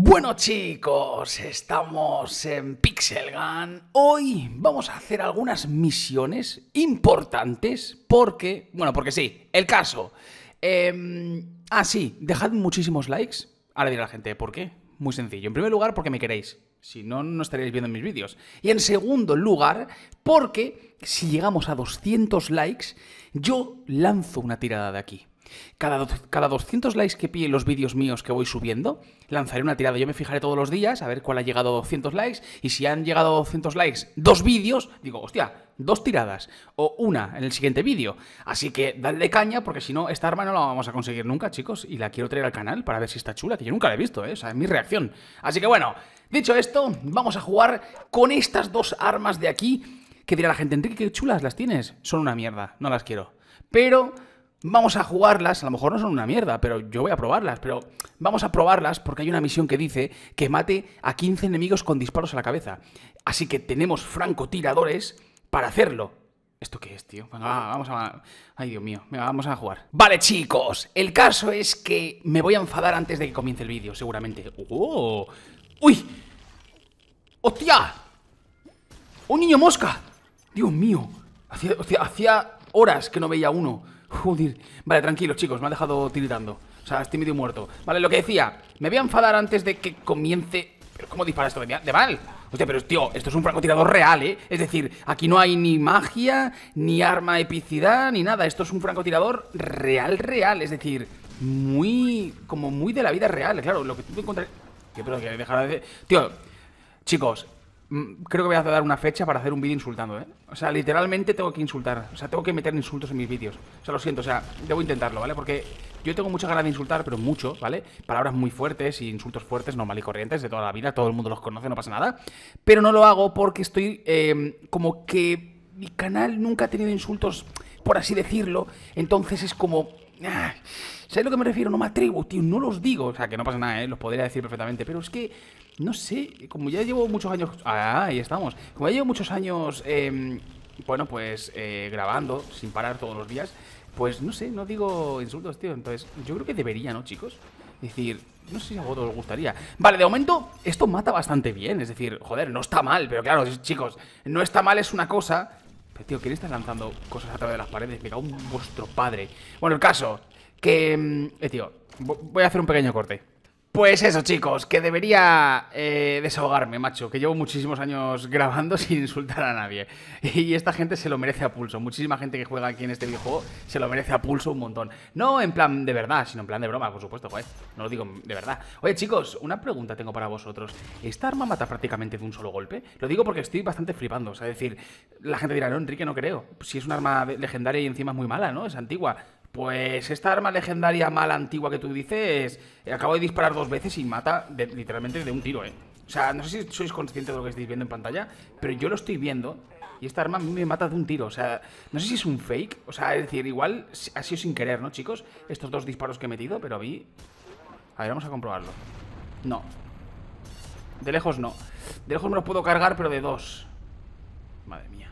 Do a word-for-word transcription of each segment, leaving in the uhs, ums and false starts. Bueno chicos, estamos en Pixel Gun. Hoy vamos a hacer algunas misiones importantes porque... Bueno, porque sí, el caso. Eh, ah, sí, dejad muchísimos likes. Ahora dirá la gente, ¿por qué? Muy sencillo. En primer lugar, porque me queréis. Si no, no estaréis viendo mis vídeos. Y en segundo lugar, porque si llegamos a doscientos likes, yo lanzo una tirada de aquí. Cada, cada doscientos likes que pille los vídeos míos que voy subiendo, lanzaré una tirada. Yo me fijaré todos los días a ver cuál ha llegado a doscientos likes. Y si han llegado a doscientos likes dos vídeos, digo, hostia, dos tiradas. O una en el siguiente vídeo. Así que dadle caña, porque si no, esta arma no la vamos a conseguir nunca, chicos. Y la quiero traer al canal para ver si está chula, que yo nunca la he visto, ¿eh? O sea, es mi reacción. Así que bueno, dicho esto, vamos a jugar con estas dos armas de aquí. Que dirá la gente, Enrique, qué chulas las tienes. Son una mierda, no las quiero. Pero... vamos a jugarlas, a lo mejor no son una mierda, pero yo voy a probarlas, pero vamos a probarlas porque hay una misión que dice que mate a quince enemigos con disparos a la cabeza. Así que tenemos francotiradores para hacerlo. ¿Esto qué es, tío? Venga, vamos a... ay, Dios mío, venga, vamos a jugar. Vale, chicos, el caso es que me voy a enfadar antes de que comience el vídeo, seguramente. ¡Oh! ¡Uy! ¡Hostia! ¡Un niño mosca! Dios mío, hacía, hacía, hacía horas que no veía uno. Joder. Vale, tranquilos chicos, me ha dejado tiritando. O sea, estoy medio muerto. Vale, lo que decía, me voy a enfadar antes de que comience... ¿Pero cómo dispara esto de mal? Hostia, pero tío, esto es un francotirador real, ¿eh? Es decir, aquí no hay ni magia, ni arma epicidad, ni nada. Esto es un francotirador real, real. Es decir, muy... como muy de la vida real, claro. Lo que tú encontrarás... Tío, pero que dejar de... Tío, chicos... creo que voy a dar una fecha para hacer un vídeo insultando, ¿eh? O sea, literalmente tengo que insultar. O sea, tengo que meter insultos en mis vídeos. O sea, lo siento, o sea, debo intentarlo, ¿vale? Porque yo tengo muchas ganas de insultar, pero mucho, ¿vale? Palabras muy fuertes y insultos fuertes, normal y corrientes, de toda la vida. Todo el mundo los conoce, no pasa nada. Pero no lo hago porque estoy... Eh, como que mi canal nunca ha tenido insultos, por así decirlo. Entonces es como... ah, ¿sabes a lo que me refiero? No me atrevo, tío, no los digo. O sea, que no pasa nada, ¿eh? Los podría decir perfectamente. Pero es que... no sé, como ya llevo muchos años... ah, ahí estamos. Como ya llevo muchos años, eh, bueno, pues eh, grabando sin parar todos los días, pues no sé, no digo insultos, tío. Entonces, yo creo que debería, ¿no, chicos? Es decir, no sé si a vosotros os gustaría. Vale, de momento, esto mata bastante bien. Es decir, joder, no está mal, pero claro, chicos, no está mal es una cosa... pero, tío, ¿quién está lanzando cosas a través de las paredes? Me cago en vuestro padre. Bueno, el caso, que... Eh, tío, voy a hacer un pequeño corte. Pues eso, chicos, que debería eh, desahogarme, macho, que llevo muchísimos años grabando sin insultar a nadie. Y esta gente se lo merece a pulso. Muchísima gente que juega aquí en este videojuego se lo merece a pulso un montón. No en plan de verdad, sino en plan de broma, por supuesto, joder. No lo digo de verdad. Oye, chicos, una pregunta tengo para vosotros. ¿Esta arma mata prácticamente de un solo golpe? Lo digo porque estoy bastante flipando. O sea, es decir, la gente dirá, no, Enrique, no creo. Si es una arma legendaria y encima es muy mala, ¿no? Es antigua. Pues esta arma legendaria mala antigua que tú dices, eh, acabo de disparar dos veces y mata de, literalmente de un tiro, ¿eh? O sea, no sé si sois conscientes de lo que estáis viendo en pantalla, pero yo lo estoy viendo y esta arma a mí me mata de un tiro. O sea, no sé si es un fake. O sea, es decir, igual ha sido sin querer, ¿no, chicos? Estos dos disparos que he metido, pero a mí... a ver, vamos a comprobarlo. No. De lejos no. De lejos me los puedo cargar, pero de dos. Madre mía.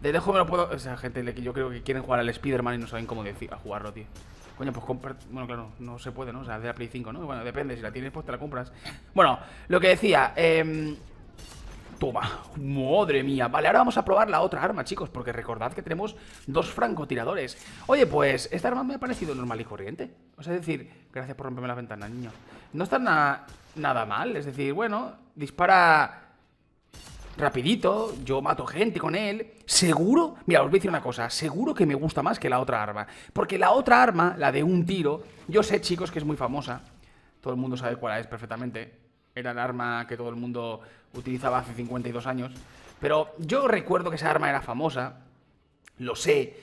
De lejos me lo puedo... o sea, gente, yo creo que quieren jugar al Spider-Man y no saben cómo decir a jugarlo, tío. Coño, pues compra... bueno, claro, no se puede, ¿no? O sea, de la Play cinco, ¿no? Bueno, depende, si la tienes, pues te la compras. Bueno, lo que decía, eh... toma, madre mía. Vale, ahora vamos a probar la otra arma, chicos, porque recordad que tenemos dos francotiradores. Oye, pues, esta arma me ha parecido normal y corriente. O sea, es decir, gracias por romperme la ventana, niño. No está na... nada mal, es decir, bueno, dispara... rapidito, yo mato gente con él. Seguro, mira, os voy a decir una cosa. Seguro que me gusta más que la otra arma. Porque la otra arma, la de un tiro, yo sé, chicos, que es muy famosa. Todo el mundo sabe cuál es perfectamente. Era el arma que todo el mundo utilizaba hace cincuenta y dos años. Pero yo recuerdo que esa arma era famosa. Lo sé.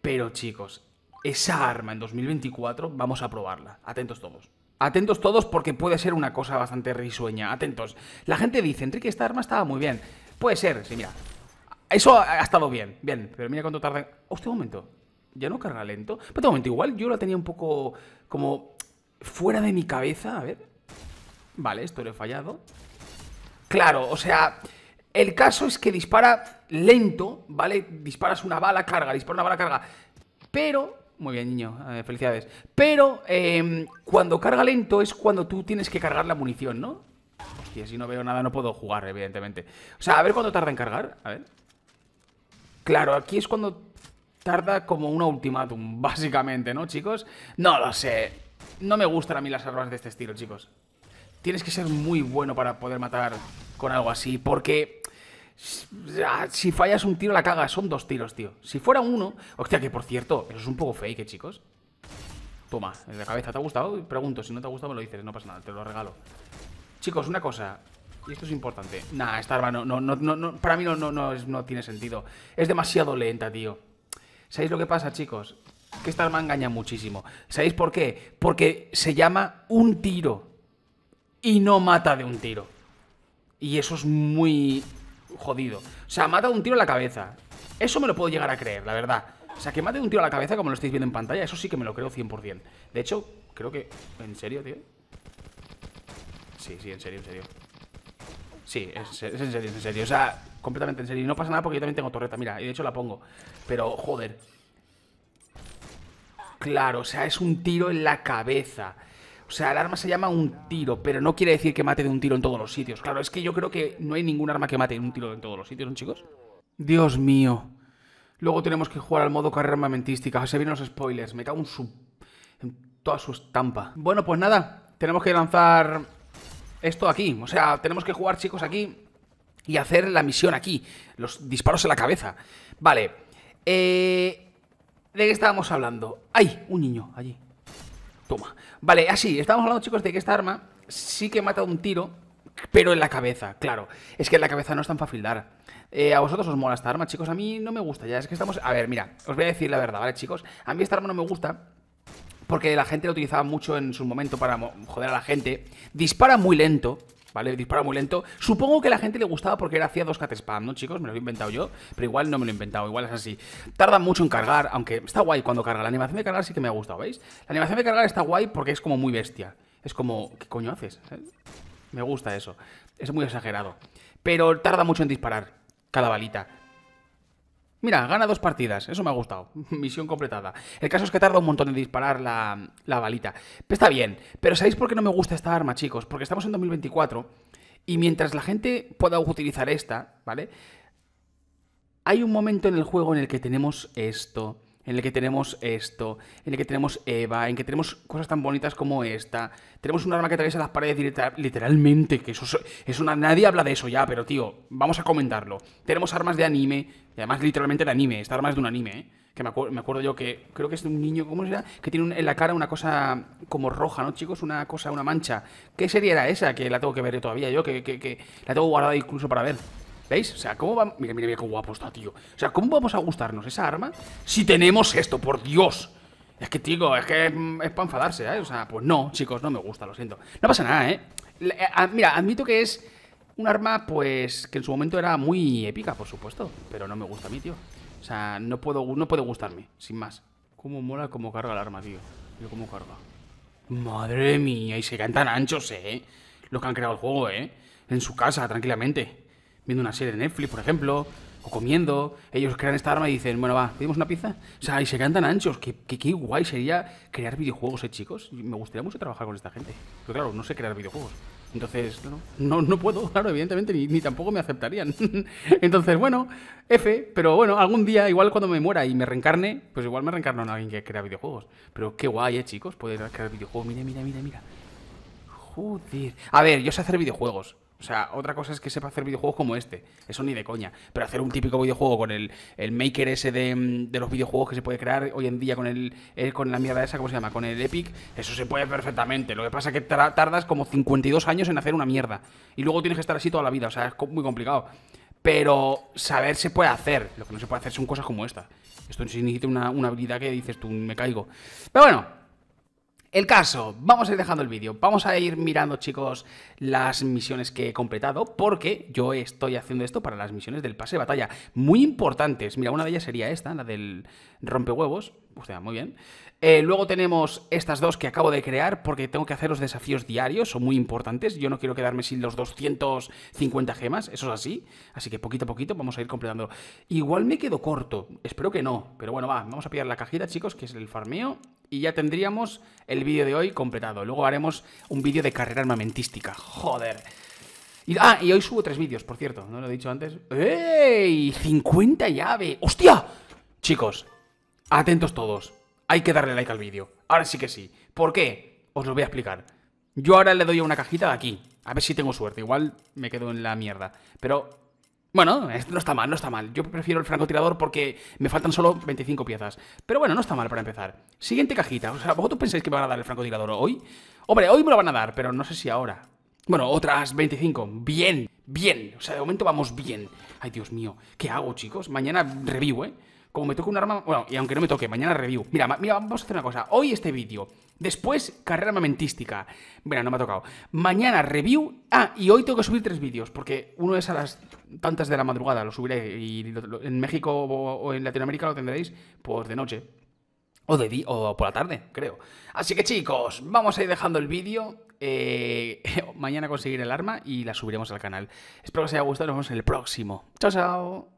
Pero, chicos, esa arma en dos mil veinticuatro vamos a probarla. Atentos todos. Atentos todos porque puede ser una cosa bastante risueña. Atentos. La gente dice, Enrique, esta arma estaba muy bien. Puede ser, sí, mira. Eso ha estado bien, bien. Pero mira cuánto tarda... hostia, un momento. Ya no carga lento. Pero de momento, igual yo la tenía un poco como fuera de mi cabeza. A ver. Vale, esto lo he fallado. Claro, o sea... el caso es que dispara lento, ¿vale? Disparas una bala, carga. Dispara una bala, carga. Pero... muy bien, niño, eh, felicidades. Pero eh, cuando carga lento es cuando tú tienes que cargar la munición, ¿no? Hostia, si no veo nada no puedo jugar, evidentemente. O sea, a ver cuánto tarda en cargar. A ver. Claro, aquí es cuando tarda como un ultimátum, básicamente, ¿no, chicos? No lo sé. No me gustan a mí las armas de este estilo, chicos. Tienes que ser muy bueno para poder matar con algo así, porque... si fallas un tiro la cagas, son dos tiros, tío. Si fuera uno... Hostia, que por cierto, eso es un poco fake, ¿eh, chicos? Toma, en la cabeza. ¿Te ha gustado? Pregunto, si no te ha gustado me lo dices, no pasa nada, te lo regalo. Chicos, una cosa, y esto es importante. Nah, esta arma no, no, no, no para mí no, no, no, no tiene sentido. Es demasiado lenta, tío. ¿Sabéis lo que pasa, chicos? Que esta arma engaña muchísimo. ¿Sabéis por qué? Porque se llama un tiro y no mata de un tiro. Y eso es muy... jodido. O sea, mata de un tiro a la cabeza. Eso me lo puedo llegar a creer, la verdad. O sea, que mate de un tiro a la cabeza, como lo estáis viendo en pantalla, eso sí que me lo creo cien por cien. De hecho, creo que... ¿En serio, tío? Sí, sí, en serio, en serio. Sí, es, es en serio, es en serio. O sea, completamente en serio. Y no pasa nada porque yo también tengo torreta, mira. Y de hecho la pongo. Pero, joder. Claro, o sea, es un tiro en la cabeza. O sea, el arma se llama un tiro, pero no quiere decir que mate de un tiro en todos los sitios. Claro, es que yo creo que no hay ningún arma que mate de un tiro en todos los sitios, ¿no, chicos? Dios mío. Luego tenemos que jugar al modo carrera armamentística. Se vienen los spoilers. Me cago en su... en toda su estampa. Bueno, pues nada. Tenemos que lanzar esto aquí. O sea, tenemos que jugar, chicos, aquí y hacer la misión aquí. Los disparos en la cabeza. Vale. Eh... ¿De qué estábamos hablando? ¡Ay! Un niño allí. Toma. Vale, así, estábamos hablando, chicos, de que esta arma sí que mata un tiro, pero en la cabeza, claro. Es que en la cabeza no es tan fácil dar. eh, ¿A vosotros os mola esta arma, chicos? A mí no me gusta ya, es que estamos... A ver, mira, os voy a decir la verdad, ¿vale, chicos? A mí esta arma no me gusta porque la gente la utilizaba mucho en su momento para joder a la gente. Dispara muy lento, ¿vale? Dispara muy lento. Supongo que a la gente le gustaba porque era hacía dos cat spam, ¿no, chicos? Me lo he inventado yo, pero igual no me lo he inventado, igual es así. Tarda mucho en cargar, aunque está guay cuando carga. La animación de cargar sí que me ha gustado, ¿veis? La animación de cargar está guay porque es como muy bestia. Es como, ¿qué coño haces? ¿Eh? Me gusta eso. Es muy exagerado. Pero tarda mucho en disparar cada balita. Mira, gana dos partidas, eso me ha gustado. Misión completada. El caso es que tarda un montón en disparar la, la balita. Pero está bien, pero ¿sabéis por qué no me gusta esta arma, chicos? Porque estamos en dos mil veinticuatro y mientras la gente pueda utilizar esta, ¿vale? Hay un momento en el juego en el que tenemos esto, en el que tenemos esto, en el que tenemos Eva, en el que tenemos cosas tan bonitas como esta. Tenemos un arma que atraviesa las paredes literal, literalmente, que eso es una... Nadie habla de eso ya, pero tío, vamos a comentarlo. Tenemos armas de anime... Y además, literalmente, el anime. Esta arma es de un anime, ¿eh? Que me, acu me acuerdo yo que... Creo que es de un niño... ¿Cómo será? Que tiene un, en la cara una cosa como roja, ¿no, chicos? Una cosa, una mancha. ¿Qué serie era esa? Que la tengo que ver todavía yo, que, que, que la tengo guardada incluso para ver. ¿Veis? O sea, ¿cómo va...? Mira, mira, mira qué guapo está, tío. O sea, ¿cómo vamos a gustarnos esa arma si tenemos esto? ¡Por Dios! Es que, tío, es que es, es para enfadarse, ¿eh? O sea, pues no, chicos, no me gusta, lo siento. No pasa nada, ¿eh? Mira, admito que es... un arma, pues, que en su momento era muy épica, por supuesto. Pero no me gusta a mí, tío. O sea, no puedo, no puede gustarme, sin más. Cómo mola cómo carga el arma, tío. Mira cómo carga. Madre mía, y se quedan tan anchos, eh. Los que han creado el juego, eh. En su casa, tranquilamente. Viendo una serie de Netflix, por ejemplo. O comiendo. Ellos crean esta arma y dicen, bueno, va, ¿pedimos una pizza? O sea, y se quedan tan anchos. Qué, qué, qué guay sería crear videojuegos, eh, chicos. Me gustaría mucho trabajar con esta gente. Pero claro, no sé crear videojuegos. Entonces, no, no, no puedo, claro, evidentemente, ni, ni tampoco me aceptarían. Entonces, bueno, F, pero bueno, algún día, igual cuando me muera y me reencarne, pues igual me reencarno en alguien que crea videojuegos. Pero qué guay, eh, chicos, poder crear videojuegos. Mira, mira, mira, mira. Joder. A ver, yo sé hacer videojuegos. O sea, otra cosa es que sepa hacer videojuegos como este. Eso ni de coña. Pero hacer un típico videojuego con el, el maker ese de, de los videojuegos que se puede crear hoy en día con el, el con la mierda esa, ¿cómo se llama? Con el Epic. Eso se puede perfectamente. Lo que pasa es que tardas como cincuenta y dos años en hacer una mierda. Y luego tienes que estar así toda la vida. O sea, es muy complicado. Pero saber se puede hacer. Lo que no se puede hacer son cosas como esta. Esto necesita una, una habilidad que dices tú, me caigo. Pero bueno. El caso, vamos a ir dejando el vídeo, vamos a ir mirando, chicos, las misiones que he completado, porque yo estoy haciendo esto para las misiones del pase de batalla, muy importantes. Mira, una de ellas sería esta, la del rompehuevos, o sea, muy bien. Eh, luego tenemos estas dos que acabo de crear, porque tengo que hacer los desafíos diarios, son muy importantes, yo no quiero quedarme sin los doscientas cincuenta gemas, eso es así, así que poquito a poquito vamos a ir completando. Igual me quedo corto, espero que no, pero bueno, va, vamos a pillar la cajita, chicos, que es el farmeo. Y ya tendríamos el vídeo de hoy completado. Luego haremos un vídeo de carrera armamentística. Joder. Y, ah, y hoy subo tres vídeos, por cierto, no lo he dicho antes. ¡Ey! cincuenta llave. ¡Hostia! Chicos, atentos todos. Hay que darle like al vídeo. Ahora sí que sí. ¿Por qué? Os lo voy a explicar. Yo ahora le doy a una cajita de aquí. A ver si tengo suerte. Igual me quedo en la mierda. Pero... bueno, esto no está mal, no está mal. Yo prefiero el francotirador porque me faltan solo veinticinco piezas. Pero bueno, no está mal para empezar. Siguiente cajita. O sea, ¿vosotros pensáis que me van a dar el francotirador hoy? Hombre, hoy me lo van a dar, pero no sé si ahora. Bueno, otras veinticinco. Bien, bien. O sea, de momento vamos bien. Ay, Dios mío. ¿Qué hago, chicos? Mañana review, ¿eh? Como me toque un arma... bueno, y aunque no me toque, mañana review. Mira, mira, vamos a hacer una cosa. Hoy este vídeo. Después, carrera armamentística. Mira, no me ha tocado. Mañana review. Ah, y hoy tengo que subir tres vídeos. Porque uno es a las... tantas de la madrugada, lo subiré. Y lo, lo, en México o, o en Latinoamérica lo tendréis pues de noche o, de di o por la tarde, creo. Así que chicos, vamos a ir dejando el vídeo. eh, Mañana conseguiré el arma y la subiremos al canal. Espero que os haya gustado, nos vemos en el próximo. Chao, chao.